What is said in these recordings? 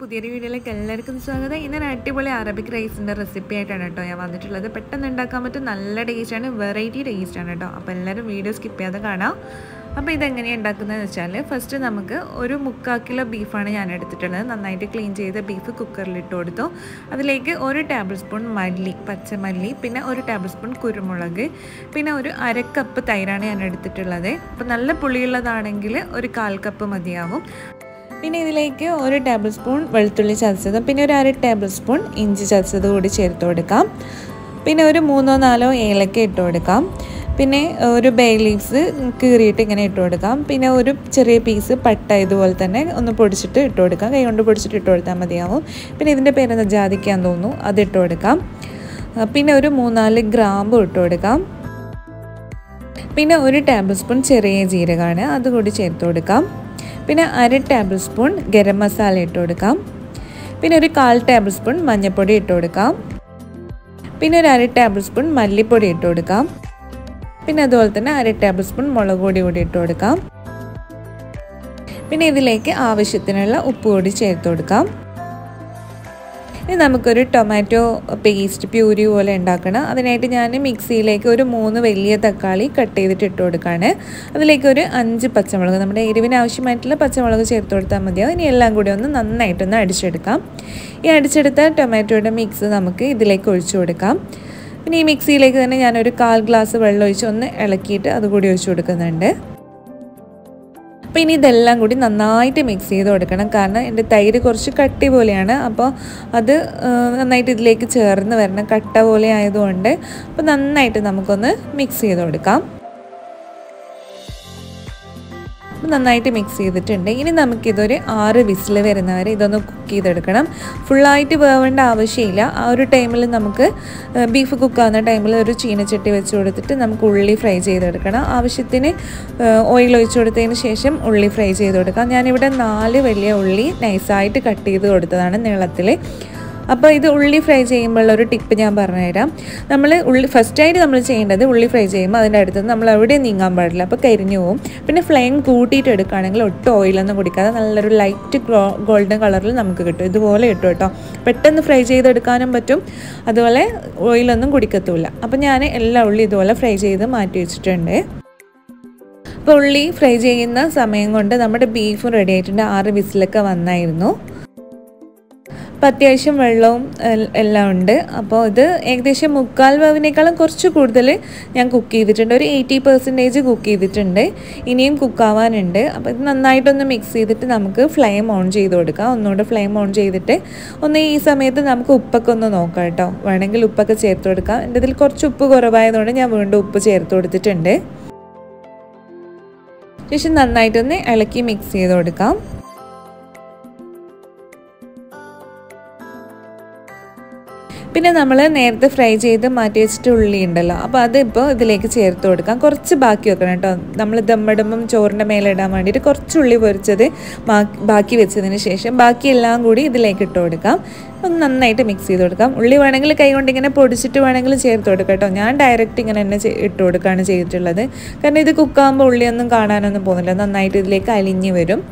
പുതിയൊരു വീഡിയോയിലേക്ക് എല്ലാവർക്കും സ്വാഗതം. ഇന്ന് അടിപൊളി അറബിക് റൈസിൻ്റെ റെസിപ്പി ആയിട്ടാണ് കേട്ടോ ഞാൻ വന്നിട്ടുള്ളത്. പെട്ടെന്ന് ഉണ്ടാക്കാൻ പറ്റും, നല്ല ടേസ്റ്റാണ്, വെറൈറ്റി ടേസ്റ്റാണ് കേട്ടോ. അപ്പോൾ എല്ലാവരും വീഡിയോ സ്കിപ്പ് ചെയ്യാതെ കാണാം. അപ്പോൾ ഇതെങ്ങനെയാണ് ഉണ്ടാക്കുന്നതെന്ന് വെച്ചാൽ, ഫസ്റ്റ് നമുക്ക് ഒരു 3/4 കിലോ ബീഫാണ് ഞാൻ എടുത്തിട്ടുള്ളത്. നന്നായിട്ട് ക്ലീൻ ചെയ്ത് ബീഫ് കുക്കറിലിട്ട് കൊടുത്തു. അതിലേക്ക് 1 ടേബിൾ സ്പൂൺ മല്ലി, പച്ചമല്ലി, പിന്നെ 1 ടേബിൾ സ്പൂൺ കുരുമുളക്, പിന്നെ 1/2 കപ്പ് തൈരാണ് ഞാൻ എടുത്തിട്ടുള്ളത്. അപ്പോൾ നല്ല പുളിയുള്ളതാണെങ്കിൽ 1/4 കപ്പ് മതിയാവും. പിന്നെ ഇതിലേക്ക് 1 ടേബിൾ സ്പൂൺ വെളുത്തുള്ളി ചതച്ചതും പിന്നെ 1/2 ടേബിൾ സ്പൂൺ ഇഞ്ചി ചതച്ചത് കൂടി ചേർത്ത് കൊടുക്കാം. പിന്നെ 3 or 4 ഏലക്ക ഇട്ട് കൊടുക്കാം. പിന്നെ 1 ബേ ലീവ്സ് കീറിയിട്ട് ഇങ്ങനെ ഇട്ട് കൊടുക്കാം. പിന്നെ 1 ചെറിയ പീസ് പട്ട ഇതുപോലെ തന്നെ ഒന്ന് പൊടിച്ചിട്ട് ഇട്ട് കൊടുക്കാം. കൈ കൊണ്ട് പൊടിച്ചിട്ട് ഇട്ട് കൊടുത്താൽ മതിയാവും. പിന്നെ ഇതിൻ്റെ പേരെന്താ, ജാതിക്കാൻ തോന്നുന്നു, അതിട്ട് കൊടുക്കാം. പിന്നെ 3-4 ഗ്രാമ്പ് ഇട്ട് കൊടുക്കാം. പിന്നെ 1 ടേബിൾ സ്പൂൺ ചെറിയ ജീരകമാണ്, അതുകൂടി ചേർത്ത് കൊടുക്കാം. പിന്നെ 1/2 ടേബിൾ സ്പൂൺ ഗരം മസാല ഇട്ട് കൊടുക്കാം. പിന്നെ 1/4 ടേബിൾ സ്പൂൺ മഞ്ഞൾപ്പൊടി ഇട്ട് കൊടുക്കാം. പിന്നെ 1/2 ടേബിൾ സ്പൂൺ മല്ലിപ്പൊടി ഇട്ട് കൊടുക്കാം. പിന്നെ അതുപോലെ തന്നെ 1/2 ടേബിൾ സ്പൂൺ മുളക് പൊടി കൂടി ഇട്ട് കൊടുക്കാം. പിന്നെ ഇതിലേക്ക് ആവശ്യത്തിനുള്ള ഉപ്പ് കൂടി ചേർത്ത് കൊടുക്കാം. ഇനി നമുക്കൊരു ടൊമാറ്റോ പേസ്റ്റ് പ്യൂരി പോലെ ഉണ്ടാക്കണം. അതിനായിട്ട് ഞാൻ മിക്സിയിലേക്ക് 3 വലിയ തക്കാളി കട്ട് ചെയ്തിട്ട് ഇട്ട് കൊടുക്കുകയാണ്. അതിലേക്ക് 5 പച്ചമുളക്, നമ്മുടെ എരിവിന് ആവശ്യമായിട്ടുള്ള പച്ചമുളക് ചേർത്ത് കൊടുത്താൽ മതിയാവും. ഇനി എല്ലാം കൂടി ഒന്ന് നന്നായിട്ടൊന്ന് അടിച്ചെടുക്കാം. ഈ അടിച്ചെടുത്ത ടൊമാറ്റോയുടെ മിക്സ് നമുക്ക് ഇതിലേക്ക് ഒഴിച്ചു കൊടുക്കാം. പിന്നെ ഈ മിക്സിയിലേക്ക് തന്നെ ഞാനൊരു 1/4 ഗ്ലാസ് വെള്ളം ഒഴിച്ച് ഒന്ന് ഇളക്കിയിട്ട് അതുകൂടി ഒഴിച്ചു കൊടുക്കുന്നുണ്ട്. അപ്പോൾ ഇനി ഇതെല്ലാം കൂടി നന്നായിട്ട് മിക്സ് ചെയ്ത് കൊടുക്കണം. കാരണം എൻ്റെ തൈര് കുറച്ച് കട്ടി പോലെയാണ്. അപ്പോൾ അത് നന്നായിട്ട് ഇതിലേക്ക് ചേർന്ന് വരണം, കട്ട പോലെ ആയതുകൊണ്ട്. അപ്പോൾ നന്നായിട്ട് നമുക്കൊന്ന് മിക്സ് ചെയ്ത് കൊടുക്കാം. അപ്പോൾ നന്നായിട്ട് മിക്സ് ചെയ്തിട്ടുണ്ട്. ഇനി നമുക്കിതൊരു 6 വിസിൽ വരുന്നവരെ ഇതൊന്ന് കുക്ക് ചെയ്തെടുക്കണം. ഫുള്ളായിട്ട് വേവേണ്ട ആവശ്യമില്ല. ആ ഒരു ടൈമിൽ നമുക്ക് ബീഫ് കുക്കാവുന്ന ടൈമിൽ ഒരു ചീനച്ചട്ടി വെച്ച് കൊടുത്തിട്ട് നമുക്ക് ഉള്ളി ഫ്രൈ ചെയ്തെടുക്കണം. ആവശ്യത്തിന് ഓയിൽ ഒഴിച്ച് കൊടുത്തതിന് ശേഷം ഉള്ളി ഫ്രൈ ചെയ്ത് കൊടുക്കാം. ഞാനിവിടെ 4 വലിയ ഉള്ളി നൈസായിട്ട് കട്ട് ചെയ്ത് കൊടുത്തതാണ് നീളത്തിൽ. അപ്പോൾ ഇത് ഉള്ളി ഫ്രൈ ചെയ്യുമ്പോഴുള്ള ഒരു ടിപ്പ് ഞാൻ പറഞ്ഞുതരാം. നമ്മൾ ഉള്ളി ഫസ്റ്റായിട്ട് നമ്മൾ ചെയ്യേണ്ടത്, ഉള്ളി ഫ്രൈ ചെയ്യുമ്പോൾ അതിൻ്റെ അടുത്ത് നമ്മൾ എവിടെയും നീങ്ങാൻ പാടില്ല, അപ്പോൾ കരിഞ്ഞു പോകും. പിന്നെ ഫ്ലെയിം കൂട്ടിയിട്ട് എടുക്കുകയാണെങ്കിൽ ഒട്ടും ഓയിലൊന്നും കുടിക്കാതെ നല്ലൊരു ലൈറ്റ് ഗോൾഡൻ കളറിൽ നമുക്ക് കിട്ടും. ഇതുപോലെ കിട്ടും കേട്ടോ. പെട്ടെന്ന് ഫ്രൈ ചെയ്തെടുക്കാനും പറ്റും, അതുപോലെ ഓയിലൊന്നും കുടിക്കത്തുമില്ല. അപ്പോൾ ഞാൻ എല്ലാ ഉള്ളി ഇതുപോലെ ഫ്രൈ ചെയ്ത് മാറ്റി വെച്ചിട്ടുണ്ട്. അപ്പോൾ ഉള്ളി ഫ്രൈ ചെയ്യുന്ന സമയം കൊണ്ട് നമ്മുടെ ബീഫും റെഡി ആയിട്ടുണ്ട്. 6 വിസിലൊക്കെ വന്നായിരുന്നു. അപ്പോൾ അത്യാവശ്യം വെള്ളവും എല്ലാം ഉണ്ട്. അപ്പോൾ ഇത് ഏകദേശം 3/4 വേവിനേക്കാളും കുറച്ച് കൂടുതൽ ഞാൻ കുക്ക് ചെയ്തിട്ടുണ്ട്. 80% കുക്ക് ചെയ്തിട്ടുണ്ട്. ഇനിയും കുക്കാവാനുണ്ട്. അപ്പോൾ ഇത് നന്നായിട്ടൊന്ന് മിക്സ് ചെയ്തിട്ട് നമുക്ക് ഫ്ലെയിം ഓൺ ചെയ്ത് കൊടുക്കാം. ഒന്നുകൂടെ ഫ്ലെയിം ഓൺ ചെയ്തിട്ട് ഒന്ന് ഈ സമയത്ത് നമുക്ക് ഉപ്പൊക്കെ ഒന്ന് നോക്കാം കേട്ടോ. വേണമെങ്കിൽ ഉപ്പൊക്കെ ചേർത്ത് കൊടുക്കാം. എൻ്റെ ഇതിൽ കുറച്ച് ഉപ്പ് കുറവായതുകൊണ്ട് ഞാൻ വീണ്ടും ഉപ്പ് ചേർത്ത് കൊടുത്തിട്ടുണ്ട്. ശേഷം നന്നായിട്ടൊന്ന് ഇളക്കി മിക്സ് ചെയ്ത് കൊടുക്കാം. പിന്നെ നമ്മൾ നേരത്തെ ഫ്രൈ ചെയ്ത് മാറ്റി വെച്ചിട്ട് ഉള്ളി ഉണ്ടല്ലോ, അപ്പോൾ അതിപ്പോൾ ഇതിലേക്ക് ചേർത്ത് കൊടുക്കാം. കുറച്ച് ബാക്കി വെക്കണം കേട്ടോ. നമ്മൾ ദമ്മിടുമ്പം ചോറിൻ്റെ മേലെ ഇടാൻ വേണ്ടിയിട്ട് കുറച്ച് ഉള്ളി പൊരിച്ചത് ബാക്കി വെച്ചതിന് ശേഷം ബാക്കി എല്ലാം കൂടി ഇതിലേക്ക് ഇട്ട് കൊടുക്കാം. ഒന്ന് നന്നായിട്ട് മിക്സ് ചെയ്ത് കൊടുക്കാം. ഉള്ളി വേണമെങ്കിൽ കൈ കൊണ്ട് ഇങ്ങനെ പൊടിച്ചിട്ട് വേണമെങ്കിൽ ചേർത്ത് കൊടുക്കാം കേട്ടോ. ഞാൻ ഡയറക്റ്റ് ഇങ്ങനെ തന്നെ ഇട്ട് കൊടുക്കുകയാണ് ചെയ്തിട്ടുള്ളത്. കാരണം ഇത് കുക്കാകുമ്പോൾ ഉള്ളിയൊന്നും കാണാനൊന്നും പോകുന്നില്ല, നന്നായിട്ട് ഇതിലേക്ക് അലിഞ്ഞ് വരും.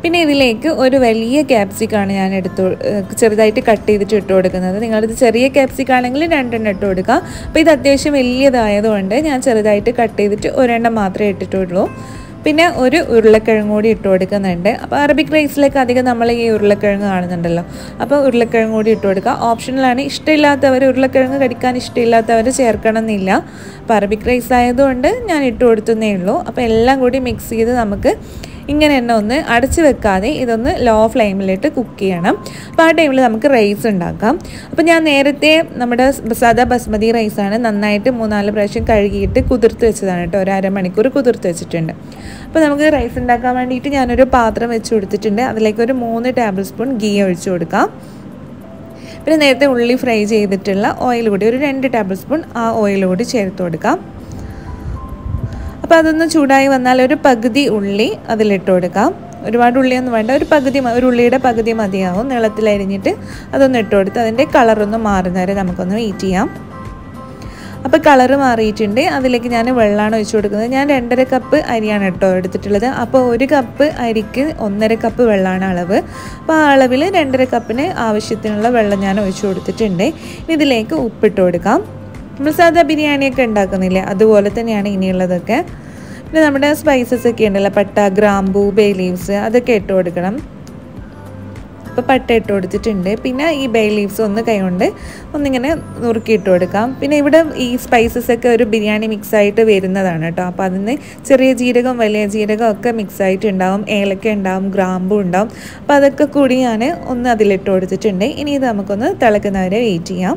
പിന്നെ ഇതിലേക്ക് 1 വലിയ ക്യാപ്സിക്കാണ് ഞാൻ ചെറുതായിട്ട് കട്ട് ചെയ്തിട്ട് ഇട്ട് കൊടുക്കുന്നത്. നിങ്ങളിത് ചെറിയ ക്യാപ്സിക്കാണെങ്കിൽ 2 ഇട്ട് കൊടുക്കാം. അപ്പോൾ ഇത് അത്യാവശ്യം വലിയതായതുകൊണ്ട് ഞാൻ ചെറുതായിട്ട് കട്ട് ചെയ്തിട്ട് 1 മാത്രമേ ഇട്ടിട്ടുള്ളൂ. പിന്നെ 1 ഉരുളക്കിഴങ്ങ് കൂടി ഇട്ട് കൊടുക്കുന്നുണ്ട്. അപ്പോൾ അറബിക് റൈസിലേക്ക് അധികം നമ്മൾ ഈ ഉരുളക്കിഴങ്ങ് കാണുന്നുണ്ടല്ലോ, അപ്പോൾ ഉരുളക്കിഴങ്ങ് കൂടി ഇട്ട് കൊടുക്കുക. ഓപ്ഷനിലാണ്. ഇഷ്ടമില്ലാത്തവർ, ഉരുളക്കിഴങ്ങ് കഴിക്കാൻ ഇഷ്ടമില്ലാത്തവർ ചേർക്കണം എന്നില്ല. അപ്പോൾ അറബിക് റൈസ് ആയതുകൊണ്ട് ഞാൻ ഇട്ട് കൊടുത്തേ ഉള്ളൂ. അപ്പോൾ എല്ലാം കൂടി മിക്സ് ചെയ്ത് നമുക്ക് ഇങ്ങനെ തന്നെ ഒന്ന് അടച്ചു വെക്കാതെ ഇതൊന്ന് ലോ ഫ്ലെയിമിലിട്ട് കുക്ക് ചെയ്യണം. അപ്പോൾ ആ ടൈമിൽ നമുക്ക് റൈസ് ഉണ്ടാക്കാം. അപ്പോൾ ഞാൻ നേരത്തെ നമ്മുടെ സാധാ ബസ്മതി റൈസാണ് നന്നായിട്ട് 3-4 പ്രാവശ്യം കഴുകിയിട്ട് കുതിർത്ത് വെച്ചതാണ് കേട്ടോ. 1/2 മണിക്കൂർ കുതിർത്ത് വെച്ചിട്ടുണ്ട്. അപ്പോൾ നമുക്ക് റൈസ് ഉണ്ടാക്കാൻ വേണ്ടിയിട്ട് ഞാനൊരു പാത്രം വെച്ച് കൊടുത്തിട്ടുണ്ട്. അതിലേക്ക് 3 ടേബിൾ സ്പൂൺ ഗീ ഒഴിച്ചു കൊടുക്കാം. പിന്നെ നേരത്തെ ഉള്ളി ഫ്രൈ ചെയ്തിട്ടുള്ള ഓയിൽ കൂടി 2 ടേബിൾ സ്പൂൺ ആ ഓയിൽ കൂടി ചേർത്ത് കൊടുക്കാം. അപ്പോൾ അതൊന്ന് ചൂടായി വന്നാൽ 1 പകുതി ഉള്ളി അതിലിട്ട് കൊടുക്കാം. ഒരുപാട് ഉള്ളിയൊന്നും വേണ്ട, ഒരു ഉള്ളിയുടെ പകുതി മതിയാവും. നീളത്തിലരിഞ്ഞിട്ട് അതൊന്ന് ഇട്ട് കൊടുത്ത് അതിൻ്റെ കളറൊന്ന് മാറുന്നവരെ നമുക്കൊന്ന് വെയിറ്റ് ചെയ്യാം. അപ്പോൾ കളർ മാറിയിട്ടുണ്ട്. അതിലേക്ക് ഞാൻ വെള്ളമാണ് ഒഴിച്ചു കൊടുക്കുന്നത്. ഞാൻ 2.5 കപ്പ് അരിയാണ് കേട്ടോ എടുത്തിട്ടുള്ളത്. അപ്പോൾ 1 കപ്പ് അരിക്ക് 1.5 കപ്പ് വെള്ളമാണ് അളവ്. അപ്പോൾ ആ അളവിൽ 2.5 കപ്പിന് ആവശ്യത്തിനുള്ള വെള്ളം ഞാൻ ഒഴിച്ചു കൊടുത്തിട്ടുണ്ട്. ഇതിലേക്ക് ഉപ്പിട്ട് കൊടുക്കാം. നമ്മൾ സാധാ ബിരിയാണിയൊക്കെ ഉണ്ടാക്കുന്നില്ലേ അതുപോലെ തന്നെയാണ് ഇനിയുള്ളതൊക്കെ. പിന്നെ നമ്മുടെ സ്പൈസസ് ഒക്കെ ഉണ്ടല്ലോ, പട്ട, ഗ്രാമ്പൂ, ബേ ലീവ്സ് അതൊക്കെ ഇട്ട് കൊടുക്കണം. അപ്പോൾ പട്ട ഇട്ട് കൊടുത്തിട്ടുണ്ട്. പിന്നെ ഈ ബേ ലീവ്സ് ഒന്ന് കൈകൊണ്ട് ഒന്നിങ്ങനെ നുറുക്കിയിട്ട് കൊടുക്കാം. പിന്നെ ഇവിടെ ഈ സ്പൈസസ് ഒക്കെ ഒരു ബിരിയാണി മിക്സായിട്ട് വരുന്നതാണ് കേട്ടോ. അപ്പോൾ അതിന് ചെറിയ ജീരകം, വലിയ ജീരകം ഒക്കെ മിക്സായിട്ട് ഉണ്ടാവും, ഏലക്ക ഉണ്ടാവും, ഗ്രാമ്പൂ ഉണ്ടാവും. അപ്പോൾ അതൊക്കെ കൂടി ഞാൻ ഒന്ന് അതിലിട്ട് കൊടുത്തിട്ടുണ്ട്. ഇനി ഇത് നമുക്കൊന്ന് തിളക്കുന്നവരെ വെയിറ്റ് ചെയ്യാം.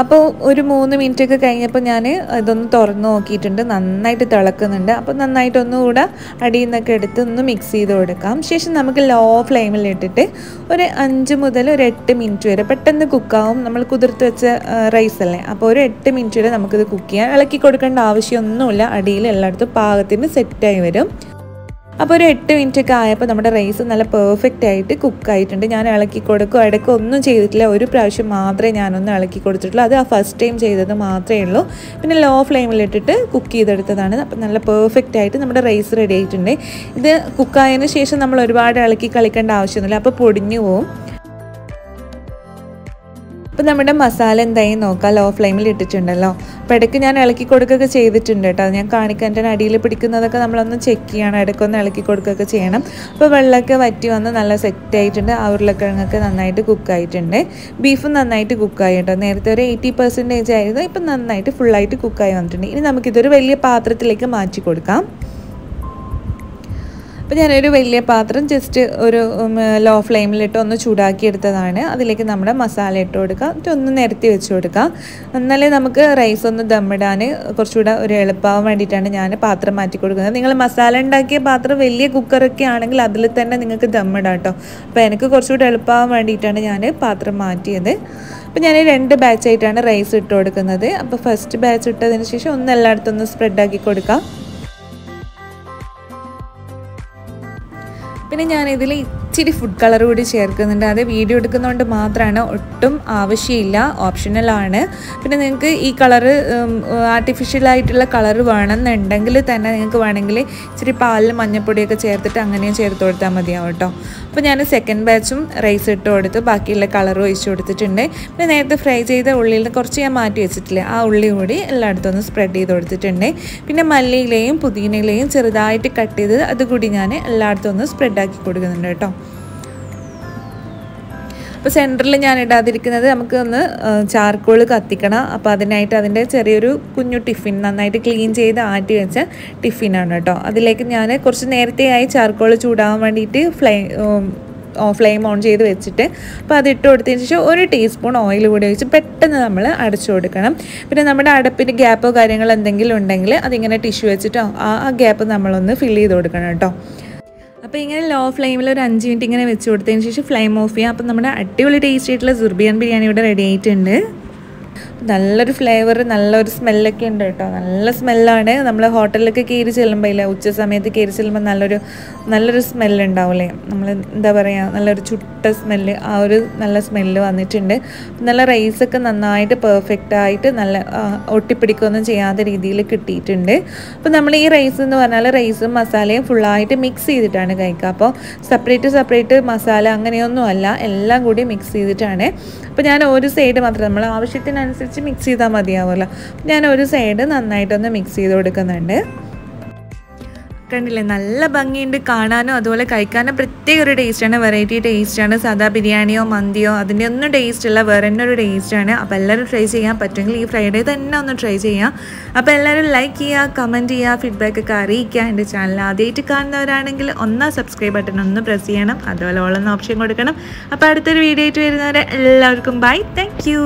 അപ്പോൾ ഒരു 3 മിനിറ്റ് ഒക്കെ കഴിഞ്ഞപ്പോൾ ഞാൻ ഇതൊന്ന് തുറന്ന് നോക്കിയിട്ടുണ്ട്. നന്നായിട്ട് തിളക്കുന്നുണ്ട്. അപ്പോൾ നന്നായിട്ടൊന്നുകൂടെ അടിയിൽ നിന്നൊക്കെ എടുത്ത് ഒന്ന് മിക്സ് ചെയ്ത് കൊടുക്കാം. ശേഷം നമുക്ക് ലോ ഫ്ലെയിമിൽ ഇട്ടിട്ട് ഒരു 5 മുതൽ 8 മിനിറ്റ് വരെ പെട്ടെന്ന് കുക്കാവും. നമ്മൾ കുതിർത്ത് വെച്ച റൈസ് അല്ലേ, അപ്പോൾ ഒരു 8 മിനിറ്റ് വരെ നമുക്കിത് കുക്ക് ചെയ്യാം. ഇളക്കി കൊടുക്കേണ്ട ആവശ്യമൊന്നുമില്ല. അടിയിൽ എല്ലായിടത്തും പാകത്തിന് സെറ്റായി വരും. അപ്പോൾ ഒരു 8 മിനിറ്റ് ഒക്കെ ആയപ്പോൾ നമ്മുടെ റൈസ് നല്ല പെർഫെക്റ്റ് ആയിട്ട് കുക്കായിട്ടുണ്ട്. ഞാൻ ഇളക്കി കൊടുക്കും, ഇടയ്ക്ക് ഒന്നും ചെയ്തിട്ടില്ല. ഒരു പ്രാവശ്യം മാത്രമേ ഞാനൊന്ന് ഇളക്കി കൊടുത്തിട്ടുള്ളൂ. അത് ആ ഫസ്റ്റ് ടൈം ചെയ്തത് മാത്രമേ ഉള്ളൂ. പിന്നെ ലോ ഫ്ലെയിമിലിട്ടിട്ട് കുക്ക് ചെയ്തെടുത്തതാണ്. അപ്പം നല്ല പെർഫെക്റ്റ് ആയിട്ട് നമ്മുടെ റൈസ് റെഡി ആയിട്ടുണ്ട്. ഇത് കുക്കായതിന് ശേഷം നമ്മൾ ഒരുപാട് ഇളക്കി കളിക്കേണ്ട ആവശ്യമൊന്നുമില്ല, അപ്പോൾ പൊടിഞ്ഞു പോവും. അപ്പോൾ നമ്മുടെ മസാല എന്തായാലും നോക്കാം. ലോ ഫ്ലെയിമിൽ ഇട്ടിട്ടുണ്ടല്ലോ. അപ്പോൾ ഇടയ്ക്ക് ഞാൻ ഇളക്കി കൊടുക്കുകയൊക്കെ ചെയ്തിട്ടുണ്ട് കേട്ടോ. ഞാൻ കാണിക്കാൻ തന്നെ അടിയിൽ പിടിക്കുന്നതൊക്കെ നമ്മളൊന്ന് ചെക്ക് ചെയ്യണം. ഇടയ്ക്കൊന്ന് ഇളക്കി കൊടുക്കുകയൊക്കെ ചെയ്യണം. അപ്പോൾ വെള്ളമൊക്കെ വറ്റി വന്ന് നല്ല സെറ്റായിട്ടുണ്ട്. ആ ഉരുളക്കിഴങ്ങൊക്കെ നന്നായിട്ട് കുക്കായിട്ടുണ്ട്. ബീഫും നന്നായിട്ട് കുക്കായി കേട്ടോ. നേരത്തെ ഒരു 80% ആയിരുന്നു. ഇപ്പം നന്നായിട്ട് ഫുള്ളായിട്ട് കുക്കായി വന്നിട്ടുണ്ട്. ഇനി നമുക്കിതൊരു വലിയ പാത്രത്തിലേക്ക് മാറ്റി കൊടുക്കാം. അപ്പോൾ ഞാനൊരു വലിയ പാത്രം ജസ്റ്റ് ഒരു ലോ ഫ്ലെയിമിലിട്ട് ഒന്ന് ചൂടാക്കിയെടുത്തതാണ്. അതിലേക്ക് നമ്മുടെ മസാല ഇട്ട് കൊടുക്കാം. ഇതൊന്ന് നിരത്തി വെച്ച് കൊടുക്കാം. എന്നാലേ നമുക്ക് റൈസ് ഒന്ന് ദമ്മിടാൻ കുറച്ചുകൂടെ ഒരു എളുപ്പമാവാൻ വേണ്ടിയിട്ടാണ് ഞാൻ പാത്രം മാറ്റി കൊടുക്കുന്നത്. നിങ്ങൾ മസാല ഉണ്ടാക്കിയ പാത്രം വലിയ കുക്കറൊക്കെ ആണെങ്കിൽ അതിൽ തന്നെ നിങ്ങൾക്ക് ദമ്മിടാം കേട്ടോ. അപ്പോൾ എനിക്ക് കുറച്ചുകൂടെ എളുപ്പമാവാൻ വേണ്ടിയിട്ടാണ് ഞാൻ പാത്രം മാറ്റിയത്. അപ്പോൾ ഞാൻ 2 ബാച്ചായിട്ടാണ് റൈസ് ഇട്ട് കൊടുക്കുന്നത്. അപ്പോൾ ഫസ്റ്റ് ബാച്ച് ഇട്ടതിന് ശേഷം ഒന്ന് എല്ലായിടത്തും ഒന്ന് സ്പ്രെഡാക്കി കൊടുക്കാം. പിന്നെ ഞാനിതിൽ ഇച്ചിരി ഫുഡ് കളർ കൂടി ചേർക്കുന്നുണ്ട്. അത് വീഡിയോ എടുക്കുന്നതുകൊണ്ട് മാത്രമാണ്, ഒട്ടും ആവശ്യമില്ല, ഓപ്ഷണലാണ്. പിന്നെ നിങ്ങൾക്ക് ഈ കളറ് ആർട്ടിഫിഷ്യലായിട്ടുള്ള കളറ് വേണമെന്നുണ്ടെങ്കിൽ തന്നെ നിങ്ങൾക്ക് വേണമെങ്കിൽ ഇച്ചിരി പാലിൽ മഞ്ഞപ്പൊടിയൊക്കെ ചേർത്തിട്ട് അങ്ങനെയും ചേർത്ത് കൊടുത്താൽ മതിയാവും കേട്ടോ. അപ്പോൾ ഞാൻ സെക്കൻഡ് ബാച്ചും റൈസ് ഇട്ട് കൊടുത്ത് ബാക്കിയുള്ള കളറും ഒഴിച്ചു കൊടുത്തിട്ടുണ്ട്. പിന്നെ നേരത്തെ ഫ്രൈ ചെയ്ത ഉള്ളിയിൽ കുറച്ച് ഞാൻ മാറ്റി വെച്ചിട്ടില്ലേ, ആ ഉള്ളി കൂടി എല്ലായിടത്തും ഒന്ന് സ്പ്രെഡ് ചെയ്ത് കൊടുത്തിട്ടുണ്ട്. പിന്നെ മല്ലിയിലയും പുതിനയിലയും ചെറുതായിട്ട് കട്ട് ചെയ്ത് അതുകൂടി ഞാൻ എല്ലായിടത്തും ഒന്ന് സ്പ്രെഡ് ആക്കി കൊടുക്കുന്നുണ്ട് കേട്ടോ. അപ്പോൾ സെൻറ്ററിൽ ഞാൻ ഇടാതിരിക്കുന്നത് നമുക്ക് ഒന്ന് ചാർക്കോൾ കത്തിക്കണം. അപ്പോൾ അതിനായിട്ട് അതിൻ്റെ ചെറിയൊരു കുഞ്ഞു ടിഫിൻ നന്നായിട്ട് ക്ലീൻ ചെയ്ത് ആറ്റി വെച്ച ടിഫിനാണ് കേട്ടോ. അതിലേക്ക് ഞാൻ കുറച്ച് നേരത്തെയായി ചാർക്കോൾ ചൂടാവാൻ വേണ്ടിയിട്ട് ഫ്ലെയിം ഓൺ ചെയ്ത് വെച്ചിട്ട് അപ്പോൾ അത് ഇട്ട് കൊടുത്തതിന് ശേഷം 1 ടീസ്പൂൺ ഓയിൽ കൂടി ഒഴിച്ച് പെട്ടെന്ന് നമ്മൾ അടച്ചു കൊടുക്കണം. പിന്നെ നമ്മുടെ അടപ്പിന് ഗ്യാപ്പോ കാര്യങ്ങളോ എന്തെങ്കിലും ഉണ്ടെങ്കിൽ അതിങ്ങനെ ടിഷ്യൂ വെച്ചിട്ടോ ആ ഗ്യാപ്പ് നമ്മളൊന്ന് ഫില്ല് ചെയ്ത് കൊടുക്കണം കേട്ടോ. അപ്പോൾ ഇങ്ങനെ ലോ ഫ്ലെയിമിൽ ഒരു 5 മിനിറ്റ് ഇങ്ങനെ വെച്ച് കൊടുത്തതിന് ശേഷം ഫ്ലെയിം ഓഫ് ചെയ്യാം. അപ്പോൾ നമ്മുടെ അടിപൊളി ടേസ്റ്റ് ആയിട്ടുള്ള സുർബിയാൻ ബിരിയാണി ഇവിടെ റെഡി ആയിട്ടുണ്ട്. നല്ലൊരു ഫ്ലേവർ, നല്ലൊരു സ്മെല്ലൊക്കെ ഉണ്ട് കേട്ടോ. നല്ല സ്മെല്ലാണ്. നമ്മൾ ഹോട്ടലിലൊക്കെ കയറി ചെല്ലുമ്പോൾ ഇല്ല, ഉച്ച സമയത്ത് കയറി ചെല്ലുമ്പോൾ നല്ലൊരു സ്മെല്ല് ഉണ്ടാവില്ലേ, നമ്മൾ എന്താ പറയുക, നല്ലൊരു ചുട്ട സ്മെല്ല്, ആ ഒരു നല്ല സ്മെല്ല് വന്നിട്ടുണ്ട്. നല്ല റൈസൊക്കെ നന്നായിട്ട് പെർഫെക്റ്റായിട്ട് നല്ല ഒട്ടിപ്പിടിക്കുകയൊന്നും ചെയ്യാത്ത രീതിയിൽ കിട്ടിയിട്ടുണ്ട്. അപ്പോൾ നമ്മൾ ഈ റൈസ് എന്ന് പറഞ്ഞാൽ റൈസും മസാലയും ഫുള്ളായിട്ട് മിക്സ് ചെയ്തിട്ടാണ് കഴിക്കുക. അപ്പോൾ സെപ്പറേറ്റ് മസാല അങ്ങനെയൊന്നും അല്ല, എല്ലാം കൂടി മിക്സ് ചെയ്തിട്ടാണ്. അപ്പോൾ ഞാൻ ഒരു സൈഡ് മാത്രം, നമ്മൾ ആവശ്യത്തിനനുസരിച്ച് മിക്സ് ചെയ്താൽ മതിയാവുമല്ലോ. ഞാൻ ഒരു സൈഡ് നന്നായിട്ടൊന്ന് മിക്സ് ചെയ്ത് കൊടുക്കുന്നുണ്ട്. കണ്ടില്ലേ, നല്ല ഭംഗിയുണ്ട് കാണാനും അതുപോലെ കഴിക്കാനും. പ്രത്യേക ഒരു ടേസ്റ്റാണ്, വെറൈറ്റി ടേസ്റ്റാണ്. സാധാ ബിരിയാണിയോ മന്തിയോ അതിൻ്റെ ഒന്നും ടേസ്റ്റ് അല്ല, വേറെ തന്നെ ഒരു ടേസ്റ്റാണ്. അപ്പോൾ എല്ലാവരും ട്രൈ ചെയ്യാൻ പറ്റുമെങ്കിൽ ഈ ഫ്രൈഡേ തന്നെ ഒന്ന് ട്രൈ ചെയ്യാം. അപ്പോൾ എല്ലാവരും ലൈക്ക് ചെയ്യുക, കമൻറ്റ് ചെയ്യുക, ഫീഡ്ബാക്കൊക്കെ അറിയിക്കുക. എൻ്റെ ചാനൽ ആദ്യമായിട്ട് കാണുന്നവരാണെങ്കിൽ ഒന്ന് സബ്സ്ക്രൈബ് ബട്ടൺ ഒന്ന് പ്രസ് ചെയ്യണം, അതുപോലെ ഓൾ എന്ന ഓപ്ഷൻ കൊടുക്കണം. അപ്പോൾ അടുത്തൊരു വീഡിയോ ആയിട്ട് വരുന്നവരെ എല്ലാവർക്കും ബൈ, താങ്ക് യു.